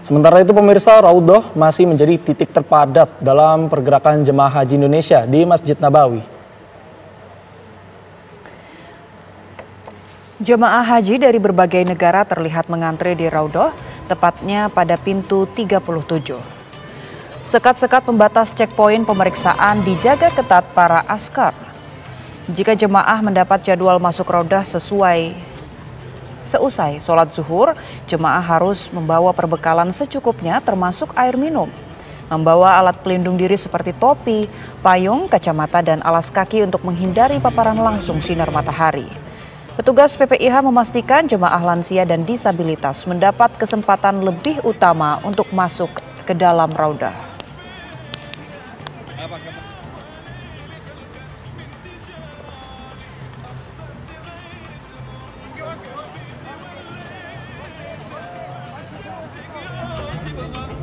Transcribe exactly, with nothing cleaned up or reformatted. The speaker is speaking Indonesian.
Sementara itu pemirsa, Raudhah masih menjadi titik terpadat dalam pergerakan jemaah haji Indonesia di Masjid Nabawi. Jemaah haji dari berbagai negara terlihat mengantre di Raudhah, tepatnya pada pintu tiga puluh tujuh. Sekat-sekat pembatas checkpoint pemeriksaan dijaga ketat para askar. Jika jemaah mendapat jadwal masuk Raudhah sesuai Seusai sholat zuhur, jemaah harus membawa perbekalan secukupnya termasuk air minum. Membawa alat pelindung diri seperti topi, payung, kacamata, dan alas kaki untuk menghindari paparan langsung sinar matahari. Petugas P P I H memastikan jemaah lansia dan disabilitas mendapat kesempatan lebih utama untuk masuk ke dalam Raudhah. Come on.